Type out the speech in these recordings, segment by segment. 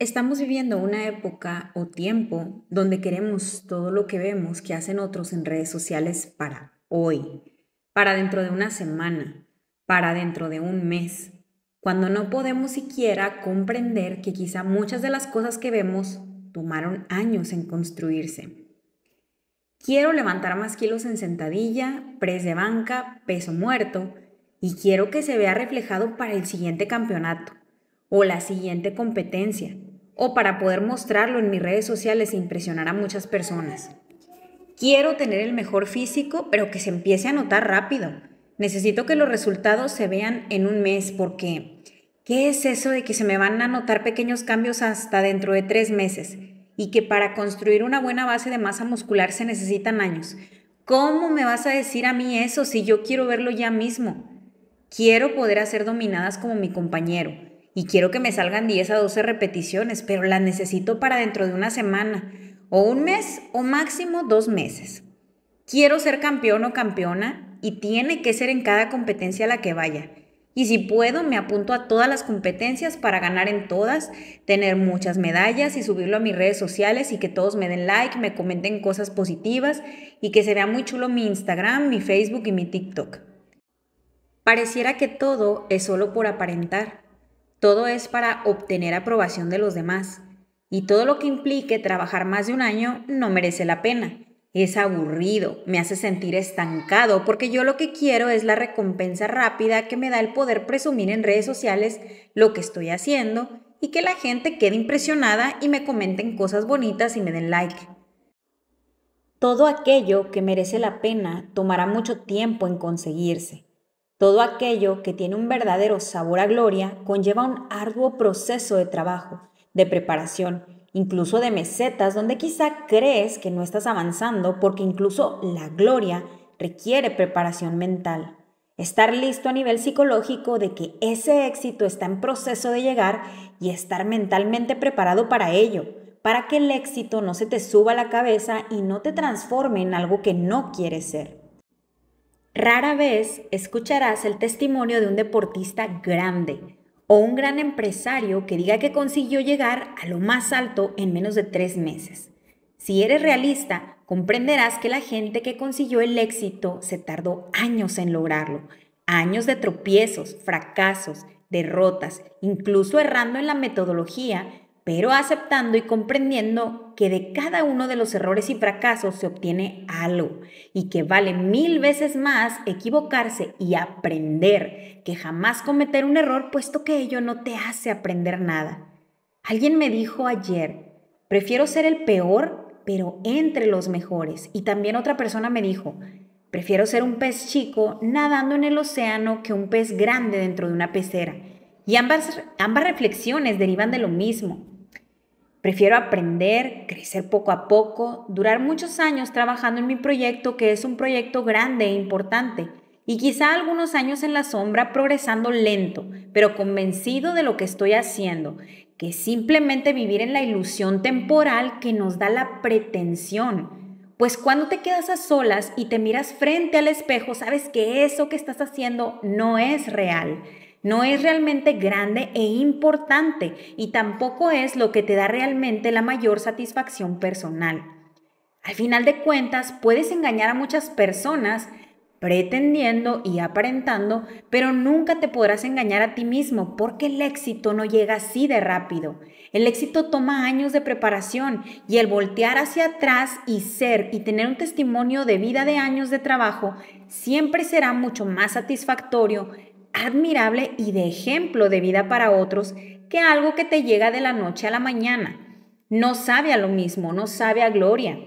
Estamos viviendo una época o tiempo donde queremos todo lo que vemos que hacen otros en redes sociales para hoy, para dentro de una semana, para dentro de un mes, cuando no podemos siquiera comprender que quizá muchas de las cosas que vemos tomaron años en construirse. Quiero levantar más kilos en sentadilla, press de banca, peso muerto y quiero que se vea reflejado para el siguiente campeonato o la siguiente competencia, o para poder mostrarlo en mis redes sociales e impresionar a muchas personas. Quiero tener el mejor físico, pero que se empiece a notar rápido. Necesito que los resultados se vean en un mes, porque ¿qué es eso de que se me van a notar pequeños cambios hasta dentro de 3 meses? Y que para construir una buena base de masa muscular se necesitan años. ¿Cómo me vas a decir a mí eso si yo quiero verlo ya mismo? Quiero poder hacer dominadas como mi compañero, y quiero que me salgan 10 a 12 repeticiones, pero las necesito para dentro de una semana, o un mes, o máximo 2 meses. Quiero ser campeón o campeona, y tiene que ser en cada competencia a la que vaya. Y si puedo, me apunto a todas las competencias para ganar en todas, tener muchas medallas y subirlo a mis redes sociales y que todos me den like, me comenten cosas positivas y que se vea muy chulo mi Instagram, mi Facebook y mi TikTok. Pareciera que todo es solo por aparentar. Todo es para obtener aprobación de los demás. Y todo lo que implique trabajar más de un año no merece la pena. Es aburrido, me hace sentir estancado, porque yo lo que quiero es la recompensa rápida que me da el poder presumir en redes sociales lo que estoy haciendo y que la gente quede impresionada y me comenten cosas bonitas y me den like. Todo aquello que merece la pena tomará mucho tiempo en conseguirse. Todo aquello que tiene un verdadero sabor a gloria conlleva un arduo proceso de trabajo, de preparación, incluso de mesetas donde quizá crees que no estás avanzando porque incluso la gloria requiere preparación mental. Estar listo a nivel psicológico de que ese éxito está en proceso de llegar y estar mentalmente preparado para ello, para que el éxito no se te suba a la cabeza y no te transforme en algo que no quieres ser. Rara vez escucharás el testimonio de un deportista grande o un gran empresario que diga que consiguió llegar a lo más alto en menos de 3 meses. Si eres realista, comprenderás que la gente que consiguió el éxito se tardó años en lograrlo, años de tropiezos, fracasos, derrotas, incluso errando en la metodología, pero aceptando y comprendiendo que de cada uno de los errores y fracasos se obtiene algo y que vale 1000 veces más equivocarse y aprender que jamás cometer un error, puesto que ello no te hace aprender nada. Alguien me dijo ayer, prefiero ser el peor, pero entre los mejores. Y también otra persona me dijo, prefiero ser un pez chico nadando en el océano que un pez grande dentro de una pecera. Y ambas reflexiones derivan de lo mismo. Prefiero aprender, crecer poco a poco, durar muchos años trabajando en mi proyecto, que es un proyecto grande e importante, y quizá algunos años en la sombra progresando lento, pero convencido de lo que estoy haciendo, que simplemente vivir en la ilusión temporal que nos da la pretensión. Pues cuando te quedas a solas y te miras frente al espejo, sabes que eso que estás haciendo no es real. No es realmente grande e importante y tampoco es lo que te da realmente la mayor satisfacción personal. Al final de cuentas, puedes engañar a muchas personas pretendiendo y aparentando, pero nunca te podrás engañar a ti mismo porque el éxito no llega así de rápido. El éxito toma años de preparación y el voltear hacia atrás y ser y tener un testimonio de vida de años de trabajo siempre será mucho más satisfactorio, admirable y de ejemplo de vida para otros que algo que te llega de la noche a la mañana. No sabe a lo mismo, no sabe a gloria.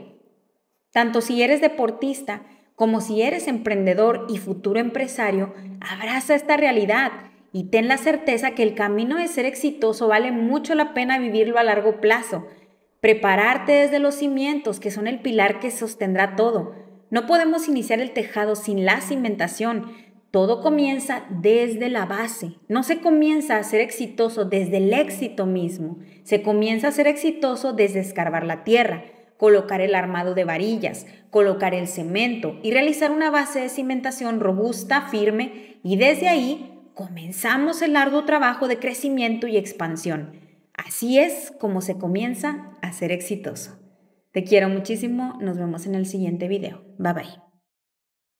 Tanto si eres deportista como si eres emprendedor y futuro empresario, abraza esta realidad y ten la certeza que el camino de ser exitoso vale mucho la pena vivirlo a largo plazo. Prepararte desde los cimientos, que son el pilar que sostendrá todo. No podemos iniciar el tejado sin la cimentación. Todo comienza desde la base. No se comienza a ser exitoso desde el éxito mismo. Se comienza a ser exitoso desde escarbar la tierra, colocar el armado de varillas, colocar el cemento y realizar una base de cimentación robusta, firme, y desde ahí comenzamos el arduo trabajo de crecimiento y expansión. Así es como se comienza a ser exitoso. Te quiero muchísimo, nos vemos en el siguiente video. Bye bye.